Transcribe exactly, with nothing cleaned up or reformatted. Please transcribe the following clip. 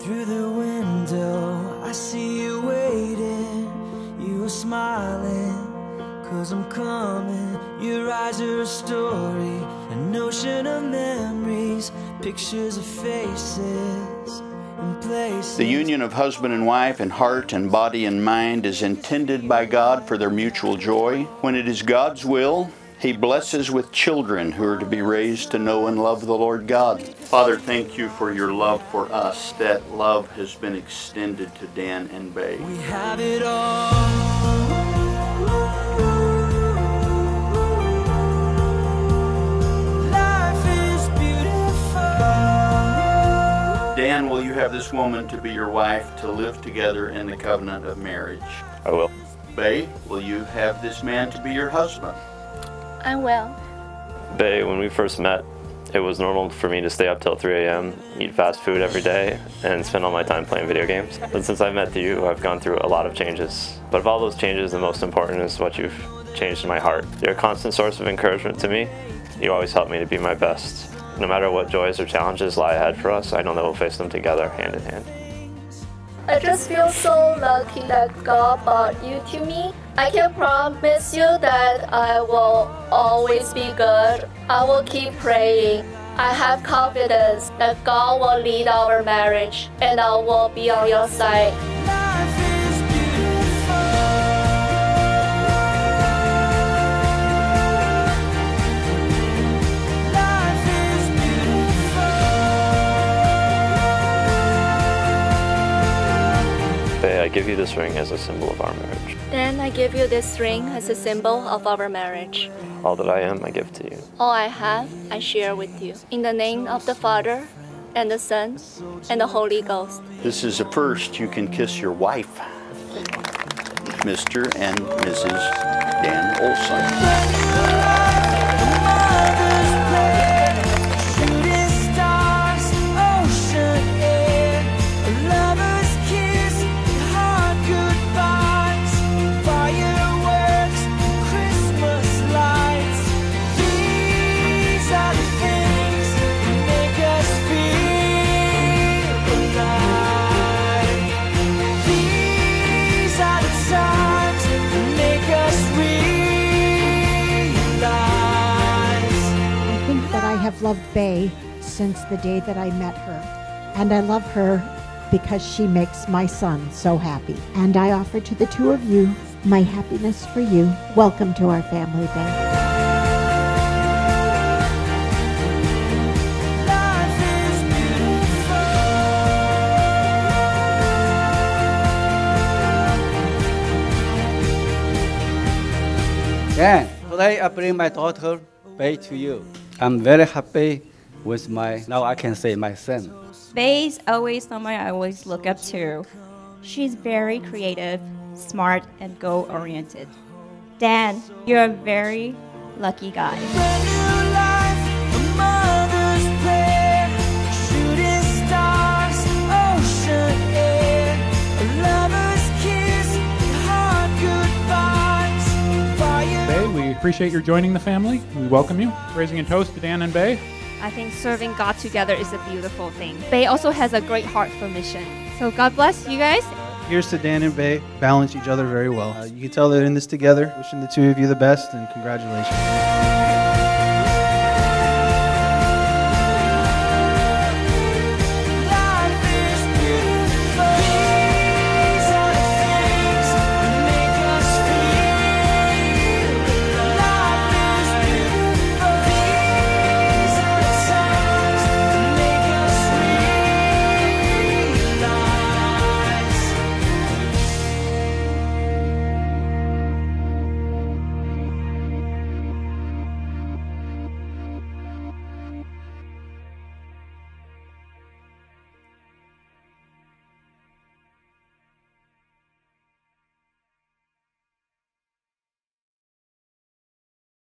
Through the window, I see you waiting. You are smiling, 'cause I'm coming. Your eyes are a story, an ocean of memories, pictures of faces and places. The union of husband and wife and heart and body and mind is intended by God for their mutual joy. When it is God's will, He blesses with children who are to be raised to know and love the Lord God. Father, thank you for your love for us. That love has been extended to Dan and Beihua. We have it all. Life is beautiful. Dan, will you have this woman to be your wife, to live together in the covenant of marriage? I will. Beihua, will you have this man to be your husband? I will. Beihua, when we first met, it was normal for me to stay up till three A M, eat fast food every day, and spend all my time playing video games. But since I've met you, I've gone through a lot of changes. But of all those changes, the most important is what you've changed in my heart. You're a constant source of encouragement to me. You always help me to be my best. No matter what joys or challenges lie ahead for us, I know that we'll face them together, hand in hand. I just feel so lucky that God brought you to me. I can promise you that I will always be good. I will keep praying. I have confidence that God will lead our marriage, and I will be on your side. Life is beautiful. Life is beautiful. Beihua, I give you this ring as a symbol of our marriage. Dan, I give you this ring as a symbol of our marriage. All that I am, I give to you. All I have, I share with you. In the name of the Father, and the Son, and the Holy Ghost. This is the first you can kiss your wife, Mister and Missus Dan Olson. I've loved Beihua since the day that I met her, and I love her because she makes my son so happy. And I offer to the two of you my happiness for you. Welcome to our family, Beihua. Dan, today I bring my daughter Beihua to you. I'm very happy with my, now I can say, my son. Beihua is always someone I always look up to. She's very creative, smart, and goal-oriented. Dan, you're a very lucky guy. Appreciate your joining the family. We welcome you. Raising a toast to Dan and Beihua. I think serving God together is a beautiful thing. Beihua also has a great heart for mission. So God bless you guys. Here's to Dan and Beihua. Balance each other very well. Uh, you can tell they're in this together. Wishing the two of you the best, and congratulations.